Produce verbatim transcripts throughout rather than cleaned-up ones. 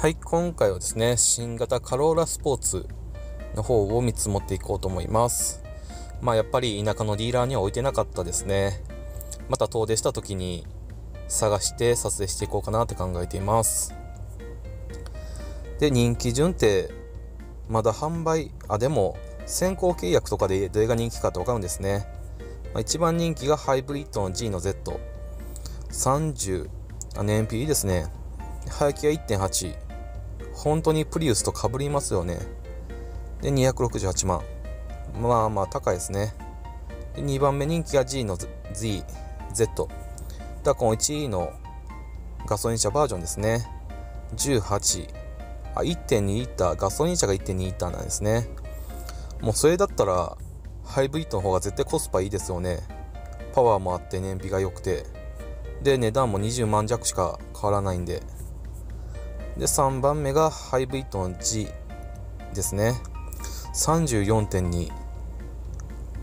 はい、今回はですね、新型カローラスポーツの方をみっつ持っていこうと思います。まあやっぱり田舎のディーラーには置いてなかったですね。また遠出した時に探して撮影していこうかなって考えています。で、人気順ってまだ販売、あ、でも先行契約とかでどれが人気かって分かるんですね。まあ、一番人気がハイブリッドの G の Z。さんじゅう、あ、燃費いいですね。排気が いってんはち。本当にプリウスと被りますよね。で、にひゃくろくじゅうはちまん。まあまあ高いですね。で、にばんめ人気が G の Z。ダコンいちのガソリン車バージョンですね。じゅうはち。あ、いってんにリッター。ガソリン車が いってんにリッターなんですね。もうそれだったら、ハイブリッドの方が絶対コスパいいですよね。パワーもあって燃費が良くて。で、値段もにじゅうまんじゃくしか変わらないんで。で、さんばんめがハイブリッドの G ですね。さんじゅうよんてんに。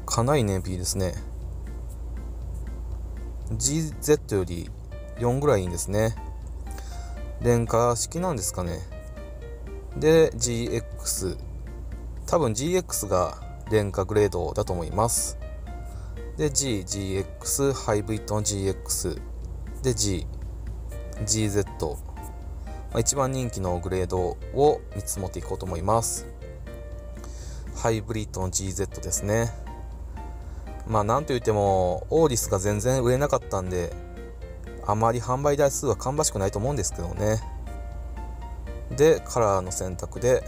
かなり燃費ですね。ジーゼット よりよんぐらいいいんですね。連火式なんですかね。で、ジーエックス。多分 ジーエックス が連火グレードだと思います。で、G、ジーエックス、ハイブリッドの ジーエックス。で、G、ジーゼット。一番人気のグレードをみっつ持っていこうと思います。ハイブリッドの ジーゼット ですね。まあなんといってもオーリスが全然売れなかったんで、あまり販売台数は芳しくないと思うんですけどね。で、カラーの選択で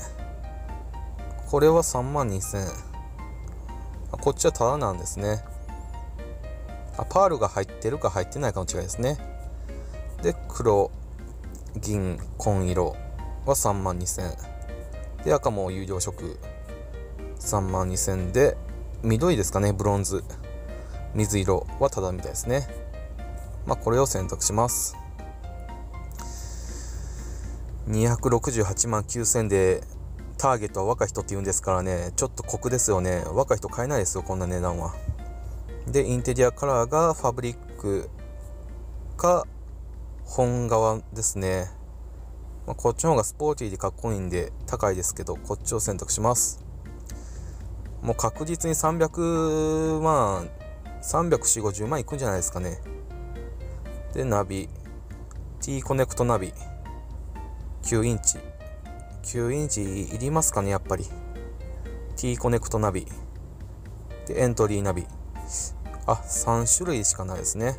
これはさんまんにせん。こっちはタダなんですね。あ、パールが入ってるか入ってないかの違いですね。で、黒銀紺色はさんまんにせんで、赤も有料色さんまんにせんで、緑ですかね、ブロンズ水色はただみたいですね。まあこれを選択します。にひゃくろくじゅうはちまんきゅうせんでターゲットは若い人って言うんですからね、ちょっと酷ですよね。若い人買えないですよ、こんな値段は。で、インテリアカラーがファブリックか本革ですね。まあ、こっちの方がスポーティーでかっこいいんで高いですけど、こっちを選択します。もう確実にさんびゃくまん、さんびゃくよんじゅうごじゅうまんいくんじゃないですかね。で、ナビ T コネクトナビきゅうインチ、きゅうインチいりますかね、やっぱり T コネクトナビで、エントリーナビ、あ、さんしゅるいしかないですね。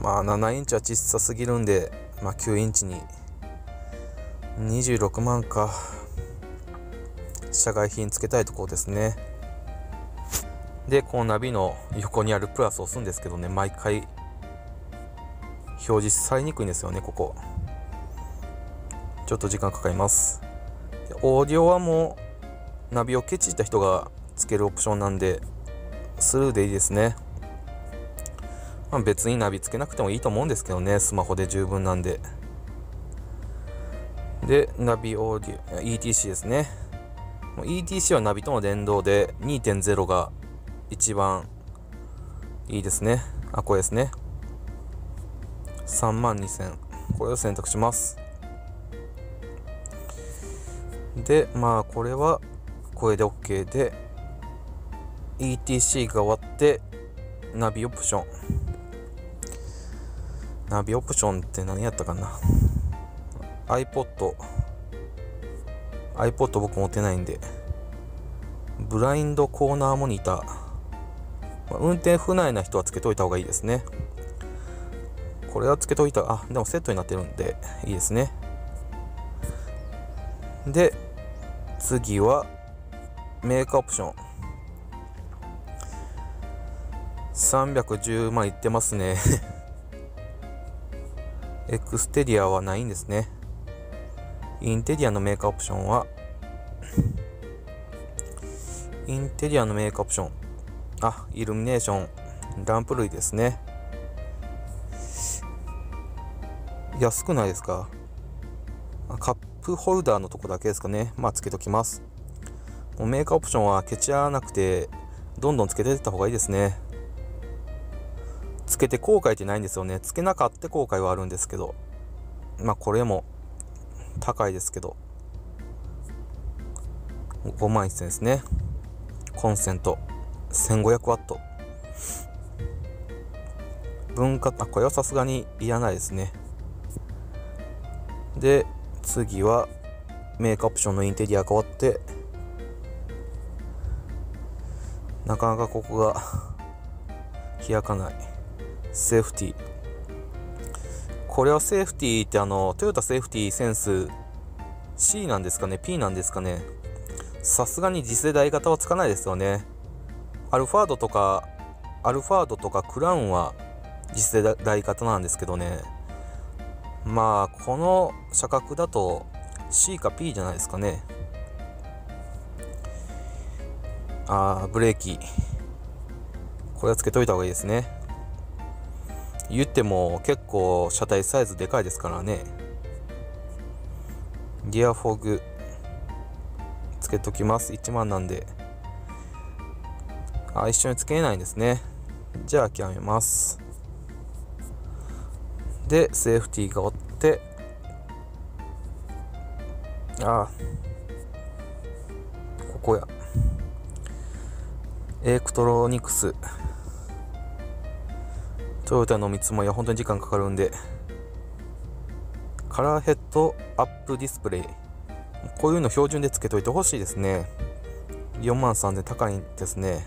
まあななインチは小さすぎるんで、まあ、きゅうインチににじゅうろくまんか。社外品つけたいところですね。で、このナビの横にあるプラスを押すんですけどね、毎回表示されにくいんですよね。ここちょっと時間かかります。で、オーディオはもうナビをケチった人がつけるオプションなんでスルーでいいですね。まあ、別にナビつけなくてもいいと思うんですけどね、スマホで十分なんで。で、ナビオーディオ イーティーシー ですね。 イーティーシー はナビとの連動で にてんゼロ が一番いいですね。あ、これですね。さんまんにせん、これを選択します。で、まあこれはこれで OK で、 イーティーシー が終わってナビオプション、ナビオプションって何やったかな。 iPod iPod 僕持ってないんで。ブラインドコーナーモニター、まあ、運転不慣れな人はつけといた方がいいですね。これはつけといた、あ、でもセットになってるんでいいですね。で、次はメーカーオプション。さんびゃくじゅうまんいってますね。エクステリアはないんですね。インテリアのメーカーオプションは、インテリアのメーカーオプション、あ、イルミネーション、ランプ類ですね。安くないですか。カップホルダーのとこだけですかね。まあつけときます。もうメーカーオプションはケチらなくてどんどんつけていった方がいいですね。つけて後悔ってないんですよね。つけなかった後悔はあるんですけど、まあこれも高いですけどごまんせんえんですね。コンセント せんごひゃくワット 分割、あ、これはさすがにいらないですね。で次はメイクオプションのインテリア変わって、なかなかここが開かない。セーフティー、これはセーフティーってあのトヨタセーフティーセンス シー なんですかね ピー なんですかね。さすがに次世代型はつかないですよね。アルファードとかアルファードとかクラウンは次世代型なんですけどね、まあこの車格だと シー か ピー じゃないですかね。あー、ブレーキこれはつけといた方がいいですね。言っても結構車体サイズでかいですからね。リアフォグつけときます。いちまんなんで。あ、一緒につけれないんですね。じゃあ諦めます。でセーフティーがおって、あー、ここやエクトロニクス、トヨタの見積もりは本当に時間かかるんで、カラーヘッドアップディスプレイ、こういうの標準でつけといてほしいですね。よんまんさんぜんえん高いんですね。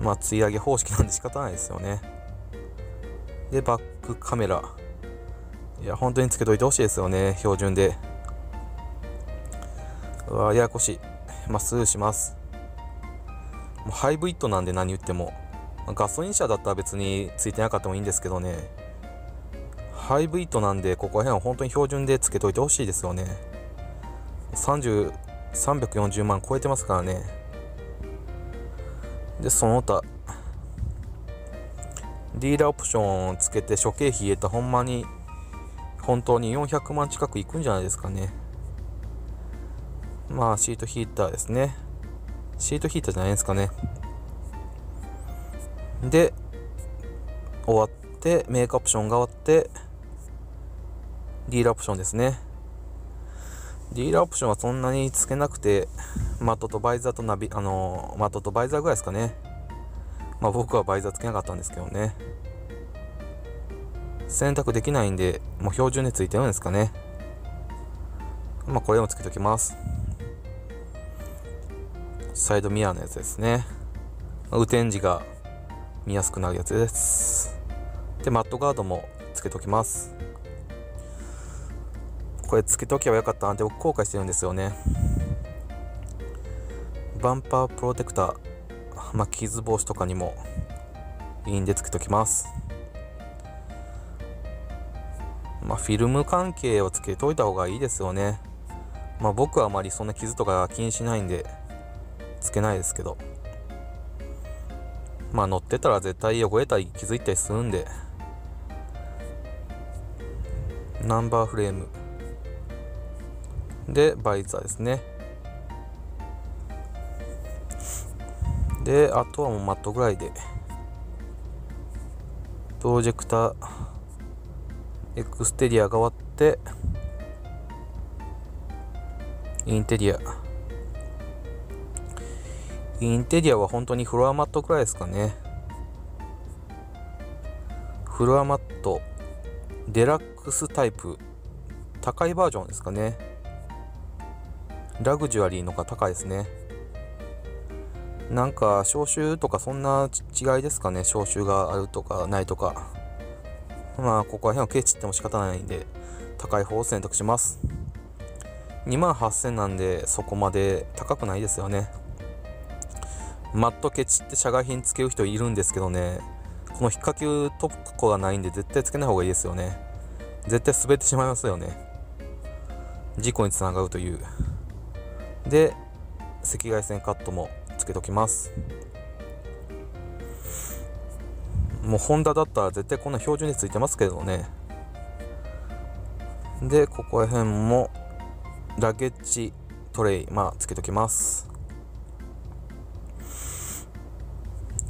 まあつい上げ方式なんで仕方ないですよね。でバックカメラ、いや本当につけといてほしいですよね、標準で。うわ、ややこしい。まっすぐします。ハイブリッドなんで何言っても、ガソリン車だったら別についてなかったもいいんですけどね、ハイブリッドなんでここら辺は本当に標準でつけといてほしいですよね。さんびゃくよんじゅうまん超えてますからね。でその他ディーラーオプションをつけて諸経費入れた、ほんまに本当によんひゃくまん近くいくんじゃないですかね。まあシートヒーターですね、シートヒーターじゃないですかね。で終わってメイクオプションが終わってディーラーオプションですね。ディーラーオプションはそんなにつけなくて、マットとバイザーとナビ、あのー、マットとバイザーぐらいですかね。まあ僕はバイザーつけなかったんですけどね。選択できないんでもう標準でついてるんですかね。まあこれもつけときます。サイドミラーのやつですね。雨天時が見やすくなるやつです。でマットガードもつけときます。これつけとけばよかったなんて僕後悔してるんですよね。バンパープロテクター、まあ、傷防止とかにもいいんでつけときます。まあ、フィルム関係をつけといた方がいいですよね。まあ僕はあまりそんな傷とか気にしないんでつけないですけど、まあ乗ってたら絶対汚れたり気づいたりするんで。ナンバーフレームでバイザーですね。であとはもうマットぐらいで、プロジェクターエクステリアが終わってインテリア、インテリアは本当にフロアマットくらいですかね。フロアマットデラックスタイプ、高いバージョンですかね。ラグジュアリーのが高いですね。なんか消臭とかそんな違いですかね。消臭があるとかないとか、まあここら辺をケチっても仕方ないんで高い方を選択します。にまんはっせんえんなんでそこまで高くないですよね。マットケチって社外品つける人いるんですけどね、この引っ掛けるとこがないんで絶対つけない方がいいですよね。絶対滑ってしまいますよね、事故につながるという。で赤外線カットもつけときます。もうホンダだったら絶対こんな標準でついてますけどね。でここら辺もラゲッジトレイ、まあつけときます。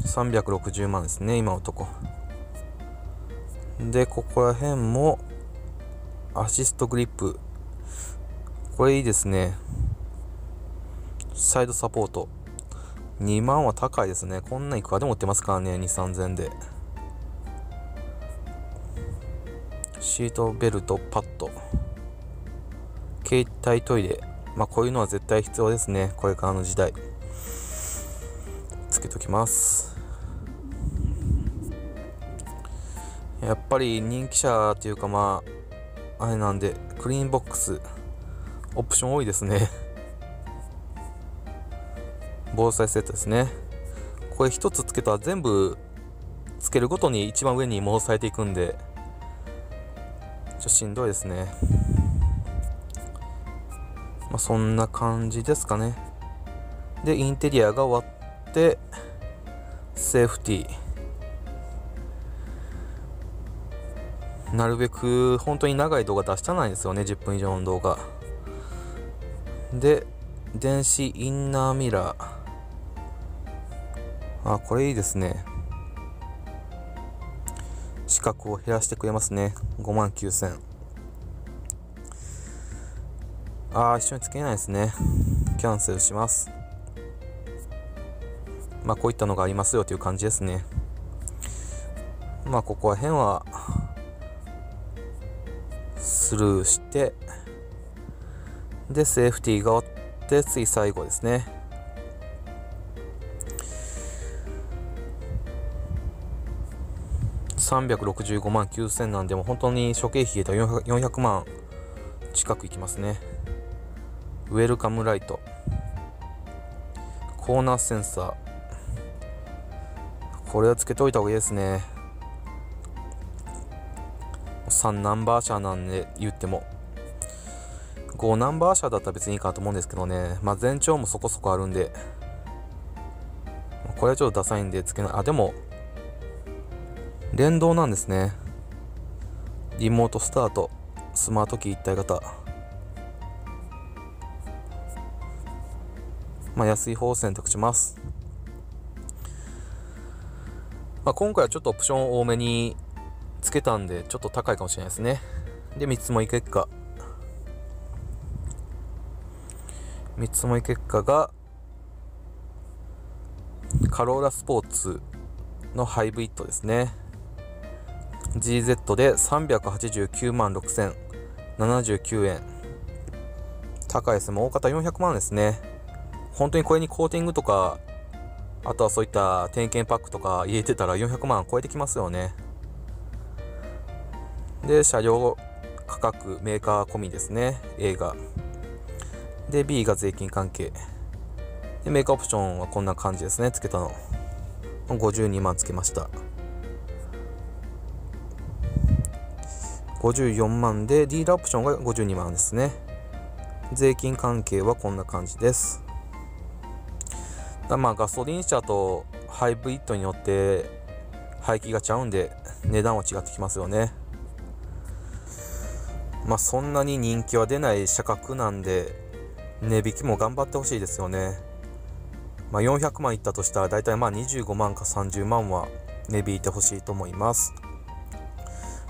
さんびゃくろくじゅうまんですね今のとこ。でここら辺もアシストグリップ、これいいですね。サイドサポートにまんは高いですね。こんないくらでも売ってますからね、にせんさんぜんえんで。シートベルト、パッド、携帯トイレ、まあこういうのは絶対必要ですね、これからの時代。つけときます。やっぱり人気車というか、まああれなんで、クリーンボックスオプション多いですね。防災セットですね。これ一つつけたら全部つけるごとに一番上に戻されていくんで、ちょっとしんどいですね。まあそんな感じですかね。でインテリアが終わって、セーフティー、なるべく本当に長い動画出したないんですよね、じゅっぷん以上の動画で。電子インナーミラー、あ、これいいですね。死角を減らしてくれますね。ごまんきゅうせん。ああ、一緒につけないですね。キャンセルします。まあこういったのがありますよという感じですね。まあここら辺はスルーして、でセーフティーが終わって、次最後ですね。さんびゃくろくじゅうごまんきゅうせんなんで、もう本当に諸経費でよんひゃくまん近くいきますね。ウェルカムライト、コーナーセンサー、これはつけておいた方がいいですね。さんナンバーしゃなんで、言ってもごナンバーしゃだったら別にいいかなと思うんですけどね。まあ全長もそこそこあるんで、これはちょっとダサいんでつけない。あ、でも連動なんですね。リモートスタート、スマートキー一体型。まあ安い方を選択します。まあ今回はちょっとオプション多めにつけたんで、ちょっと高いかもしれないですね。でみっつもい結果、みっつもい結果がカローラスポーツのハイブリッドですね。 ジーゼット でさんびゃくはちじゅうきゅうまんろくせんななじゅうきゅうえん、高いですね。もう大方よんひゃくまんですね。本当にこれにコーティングとか、あとはそういった点検パックとか入れてたらよんひゃくまん超えてきますよね。で車両価格メーカー込みですね、 A が。で B が税金関係で、メーカーオプションはこんな感じですね。つけたのごじゅうにまんつけました。ごじゅうよんまんでディーラーオプションがごじゅうにまんですね。税金関係はこんな感じです。だまあガソリン車とハイブリッドによって排気がちゃうんで、値段は違ってきますよね。まあそんなに人気は出ない車格なんで、値引きも頑張ってほしいですよね。まあ、よんひゃくまんいったとしたら、だいたいまあにじゅうごまんかさんじゅうまんは値引いてほしいと思います。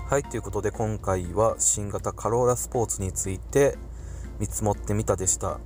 はい、ということで今回は新型カローラスポーツについて見積もってみたでした。